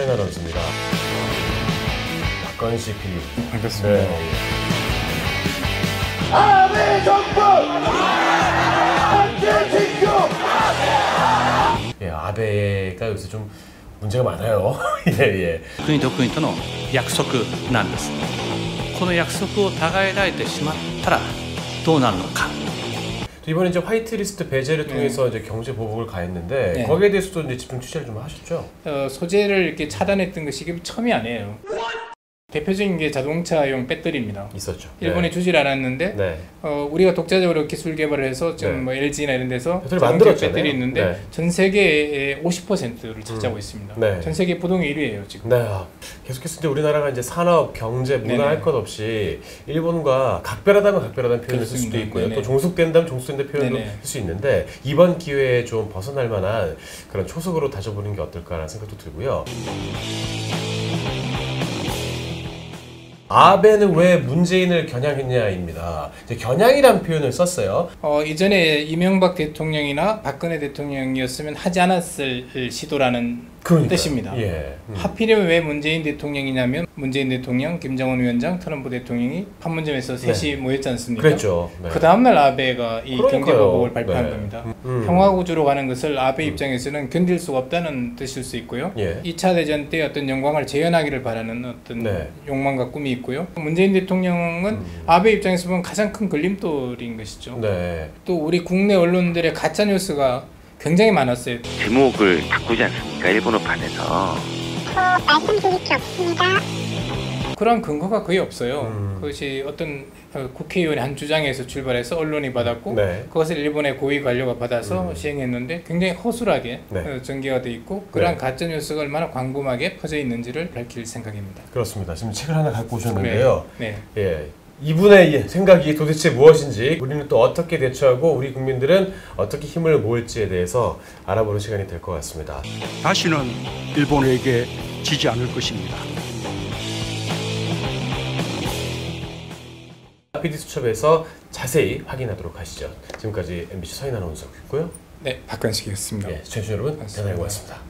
서인하 선수입니다. 박건 CP. 반갑습니다. 네. 아베 정부! 아베 정부! 예, 아베가 요새 좀 문제가 많아요. 예, 예. 국민と国との 約束なんです. この約束を互いられてしまったらどうなるのか. 이번에 이제 화이트리스트 배제를 통해서 이제 경제 보복을 가했는데 거기에 대해서도 이제 집중 취재를 좀 하셨죠? 소재를 이렇게 차단했던 것이 처음이 아니에요. 대표적인 게 자동차용 배터리입니다. 있었죠. 일본이 주질 않았는데 우리가 독자적으로 기술 개발을 해서 지금 뭐 LG나 이런 데서 자동차 배터리 있는데 전 세계의 50%를 차지하고 있습니다. 전 세계 부동의 1위예요 지금. 네. 계속해서 이제 우리나라가 이제 산업, 경제, 문화 할 것 없이 일본과 각별하다면 각별하다는 표현을 쓸 수도 있고요. 또 종속된다면 종속된다는 표현도 쓸 수 있는데 이번 기회에 좀 벗어날 만한 그런 초석으로 다져보는 게 어떨까라는 생각도 들고요. 아베는 왜 문재인을 겨냥했냐입니다. 이제 겨냥이란 표현을 썼어요. 이전에 이명박 대통령이나 박근혜 대통령이었으면 하지 않았을 시도라는 그러니까요. 뜻입니다. 예. 하필이면 왜 문재인 대통령이냐면 문재인 대통령, 김정은 위원장, 트럼프 대통령이 판문점에서 셋이 모였지 않습니까? 그랬죠. 그 다음날 아베가 이 경제보복을 발표한 겁니다. 평화구조로 가는 것을 아베 입장에서는 견딜 수가 없다는 뜻일 수 있고요. 2차 대전 때 어떤 영광을 재현하기를 바라는 어떤 욕망과 꿈이 있고요. 문재인 대통령은 아베 입장에서 보면 가장 큰 걸림돌인 것이죠. 또 우리 국내 언론들의 가짜뉴스가 굉장히 많았어요. 제목을 바꾸지 않습니까? 일본어판에서. 말씀드릴 게 없습니다. 그런 근거가 거의 없어요. 그것이 어떤 국회의원의 한 주장에서 출발해서 언론이 받았고 그것을 일본의 고위 관료가 받아서 시행했는데 굉장히 허술하게 전개가 돼 있고 그러한 가짜뉴스가 얼마나 광범하게 퍼져 있는지를 밝힐 생각입니다. 그렇습니다. 지금 책을 하나 갖고 오셨는데요. 예. 이분의 생각이 도대체 무엇인지, 우리는 또 어떻게 대처하고 우리 국민들은 어떻게 힘을 모을지에 대해서 알아보는 시간이 될 것 같습니다. 다시는 일본에게 지지 않을 것입니다. PD수첩에서 자세히 확인하도록 하시죠. 지금까지 MBC 서인하 아나운서였고요. 네, 박관식이었습니다. 네, 시청자 여러분, 대단히 고맙습니다.